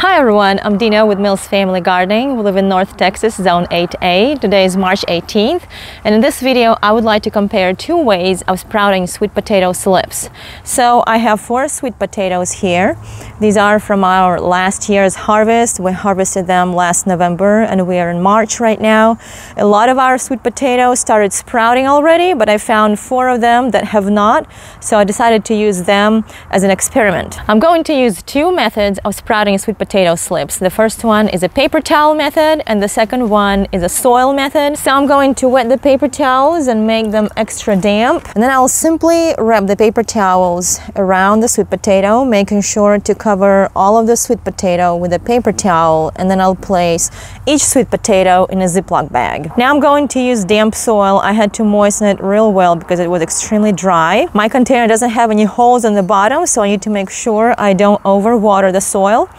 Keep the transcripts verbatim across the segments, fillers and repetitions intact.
Hi everyone, I'm Dina with Mills Family Gardening. We live in North Texas, Zone eight A. Today is March eighteenth, and in this video I would like to compare two ways of sprouting sweet potato slips. So I have four sweet potatoes here. These are from our last year's harvest. We harvested them last November and we are in March right now. A lot of our sweet potatoes started sprouting already, but I found four of them that have not, so I decided to use them as an experiment. I'm going to use two methods of sprouting sweet potatoes potato slips. The first one is a paper towel method and the second one is a soil method. So I'm going to wet the paper towels and make them extra damp, and then I'll simply wrap the paper towels around the sweet potato, making sure to cover all of the sweet potato with a paper towel, and then I'll place each sweet potato in a Ziploc bag. Now I'm going to use damp soil. I had to moisten it real well because it was extremely dry. My container doesn't have any holes on the bottom, so I need to make sure I don't overwater the soil.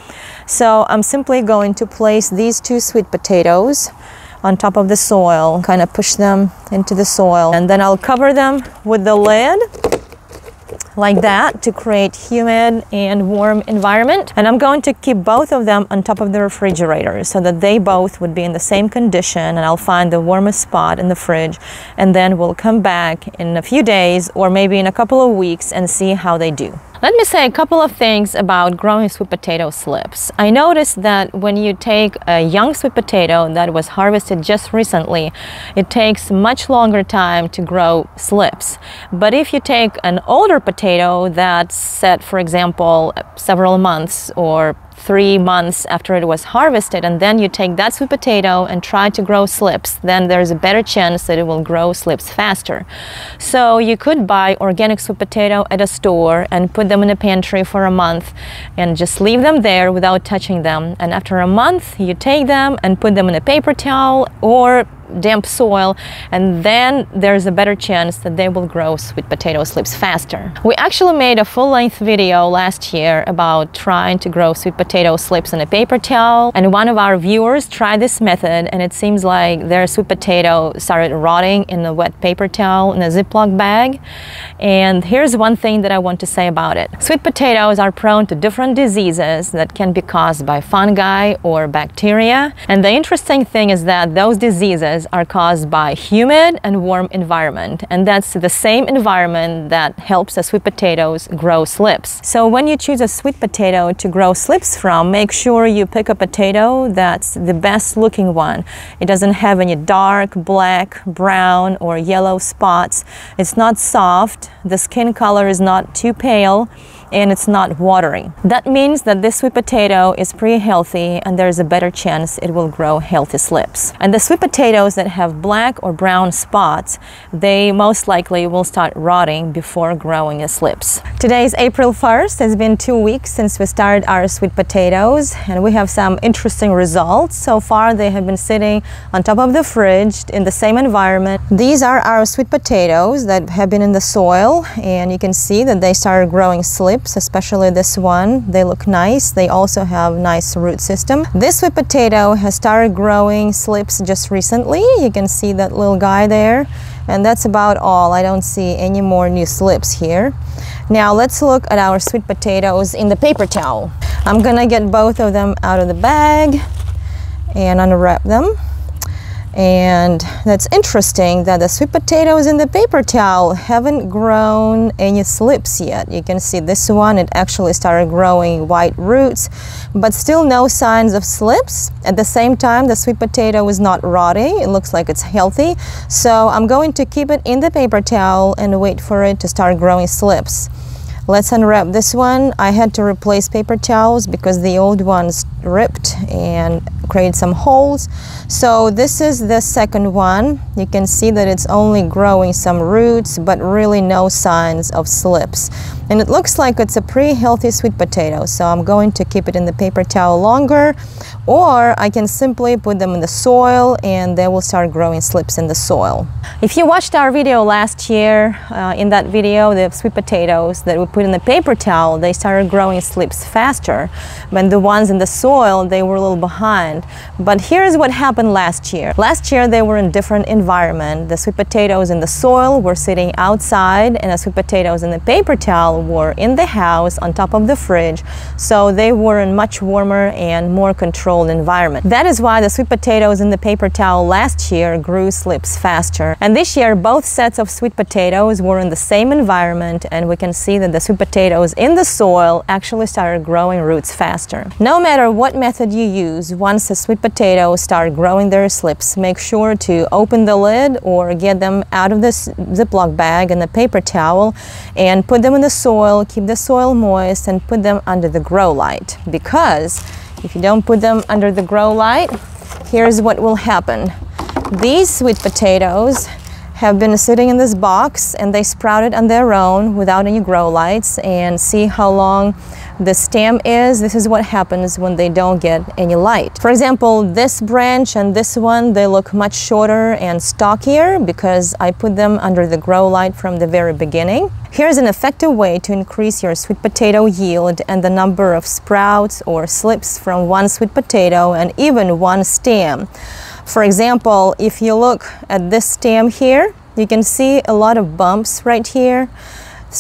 So I'm simply going to place these two sweet potatoes on top of the soil, kind of push them into the soil, and then I'll cover them with the lid like that to create humid and warm environment. And I'm going to keep both of them on top of the refrigerator so that they both would be in the same condition, and I'll find the warmest spot in the fridge, and then we'll come back in a few days or maybe in a couple of weeks and see how they do. Let me say a couple of things about growing sweet potato slips. I noticed that when you take a young sweet potato that was harvested just recently, it takes much longer time to grow slips. But if you take an older potato that's set, for example, several months or three months after it was harvested, and then you take that sweet potato and try to grow slips, then there's a better chance that it will grow slips faster. So you could buy organic sweet potato at a store and put them in a pantry for a month and just leave them there without touching them, and after a month you take them and put them in a paper towel or damp soil, and then there's a better chance that they will grow sweet potato slips faster. We actually made a full-length video last year about trying to grow sweet potato slips in a paper towel, and one of our viewers tried this method and it seems like their sweet potato started rotting in a wet paper towel in a Ziploc bag. And here's one thing that I want to say about it. Sweet potatoes are prone to different diseases that can be caused by fungi or bacteria, and the interesting thing is that those diseases are caused by humid and warm environment, and that's the same environment that helps the sweet potatoes grow slips. So when you choose a sweet potato to grow slips from, make sure you pick a potato that's the best looking one. It doesn't have any dark, black, brown or yellow spots. It's not soft, the skin color is not too pale, and it's not watery. That means that this sweet potato is pretty healthy and there's a better chance it will grow healthy slips. And the sweet potatoes that have black or brown spots, they most likely will start rotting before growing as slips. Today is April first. It's been two weeks since we started our sweet potatoes, and we have some interesting results. So far they have been sitting on top of the fridge in the same environment. These are our sweet potatoes that have been in the soil, and you can see that they started growing slips, especially this one. They look nice. They also have nice root system. This sweet potato has started growing slips just recently. You can see that little guy there, and that's about all. I don't see any more new slips here. Now let's look at our sweet potatoes in the paper towel. I'm gonna get both of them out of the bag and unwrap them. And that's interesting that the sweet potatoes in the paper towel haven't grown any slips yet. You can see this one, it actually started growing white roots, but still no signs of slips. At the same time, the sweet potato is not rotting. It looks like it's healthy. So I'm going to keep it in the paper towel and wait for it to start growing slips. Let's unwrap this one. I had to replace paper towels because the old ones ripped and created some holes. So this is the second one. You can see that it's only growing some roots, but really no signs of slips. And it looks like it's a pretty healthy sweet potato. So I'm going to keep it in the paper towel longer, or I can simply put them in the soil and they will start growing slips in the soil. If you watched our video last year, uh, in that video the sweet potatoes that we put in the paper towel, they started growing slips faster, but the ones in the soil, they were a little behind. But here's what happened last year. Last year they were in different environment. The sweet potatoes in the soil were sitting outside and the sweet potatoes in the paper towel were in the house on top of the fridge, so they were in much warmer and more controlled environment. That is why the sweet potatoes in the paper towel last year grew slips faster. And this year both sets of sweet potatoes were in the same environment, and we can see that the sweet potatoes in the soil actually started growing roots faster. No matter what method you use, once the sweet potatoes start growing their slips, make sure to open the lid or get them out of this Ziploc bag and the paper towel and put them in the soil, keep the soil moist, and put them under the grow light. Because if you don't put them under the grow light, here's what will happen. These sweet potatoes have been sitting in this box and they sprouted on their own without any grow lights, and see how long the stem is. This is what happens when they don't get any light. For example, this branch and this one, they look much shorter and stockier because I put them under the grow light from the very beginning. Here's an effective way to increase your sweet potato yield and the number of sprouts or slips from one sweet potato and even one stem. For example, if you look at this stem here, you can see a lot of bumps right here.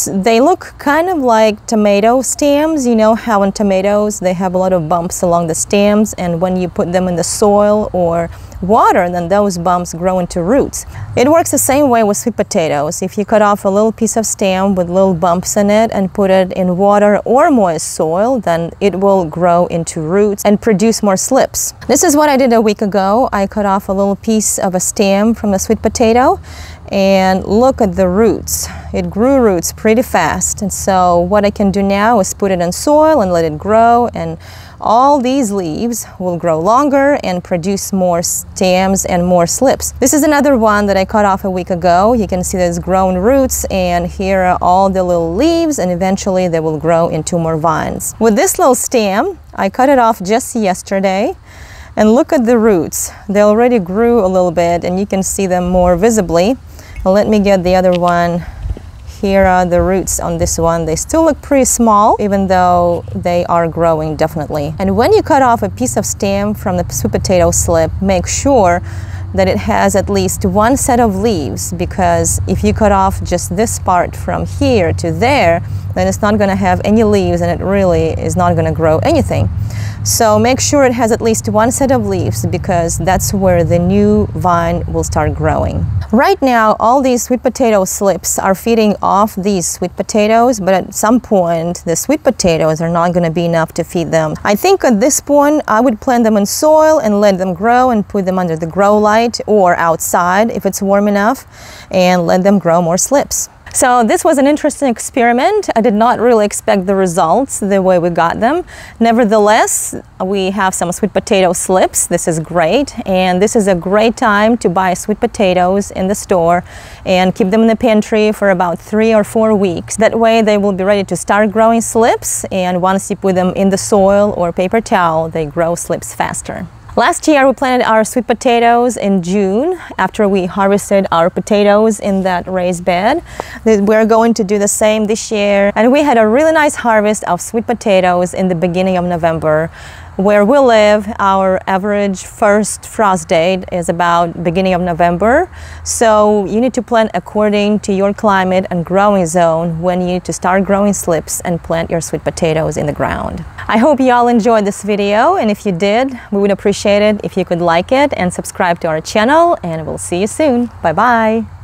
They look kind of like tomato stems. You know how in tomatoes they have a lot of bumps along the stems, and when you put them in the soil or water, then those bumps grow into roots. It works the same way with sweet potatoes. If you cut off a little piece of stem with little bumps in it and put it in water or moist soil, then it will grow into roots and produce more slips. This is what I did a week ago. I cut off a little piece of a stem from a sweet potato, and look at the roots. It grew roots pretty fast. And so what I can do now is put it in soil and let it grow, and all these leaves will grow longer and produce more stems and more slips. This is another one that I cut off a week ago. You can see there's grown roots, and here are all the little leaves, and eventually they will grow into more vines. With this little stem, I cut it off just yesterday, and look at the roots. They already grew a little bit and you can see them more visibly. Let me get the other one. Here are the roots on this one. They still look pretty small, even though they are growing definitely. And when you cut off a piece of stem from the sweet potato slip, make sure that it has at least one set of leaves, because if you cut off just this part from here to there, then it's not going to have any leaves and it really is not going to grow anything. So make sure it has at least one set of leaves, because that's where the new vine will start growing. Right now all these sweet potato slips are feeding off these sweet potatoes, but at some point the sweet potatoes are not going to be enough to feed them. I think at this point I would plant them in soil and let them grow and put them under the grow light or outside if it's warm enough, and let them grow more slips. So this was an interesting experiment. I did not really expect the results the way we got them. Nevertheless, we have some sweet potato slips. This is great, and this is a great time to buy sweet potatoes in the store and keep them in the pantry for about three or four weeks. That way they will be ready to start growing slips, and once you put them in the soil or paper towel, they grow slips faster. Last year we planted our sweet potatoes in June after we harvested our potatoes in that raised bed. We're going to do the same this year, and we had a really nice harvest of sweet potatoes in the beginning of November. Where we live, our average first frost date is about beginning of November, so you need to plant according to your climate and growing zone when you need to start growing slips and plant your sweet potatoes in the ground. I hope you all enjoyed this video, and if you did, we would appreciate it if you could like it and subscribe to our channel, and we'll see you soon. Bye bye!